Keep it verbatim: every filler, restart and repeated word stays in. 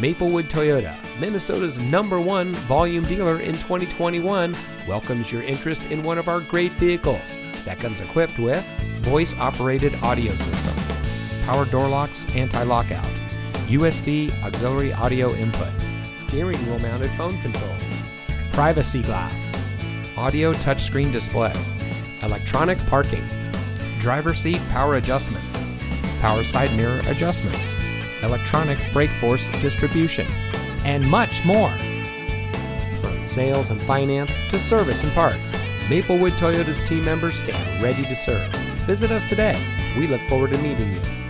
Maplewood Toyota, Minnesota's number one volume dealer in twenty twenty-one, welcomes your interest in one of our great vehicles that comes equipped with voice-operated audio system, power door locks, anti-lockout, U S B auxiliary audio input, steering wheel-mounted phone controls, privacy glass, audio touchscreen display, electronic parking, driver seat power adjustments, power side mirror adjustments, electronic brake force distribution, and much more. From sales and finance to service and parts, Maplewood Toyota's team members stand ready to serve. Visit us today. We look forward to meeting you.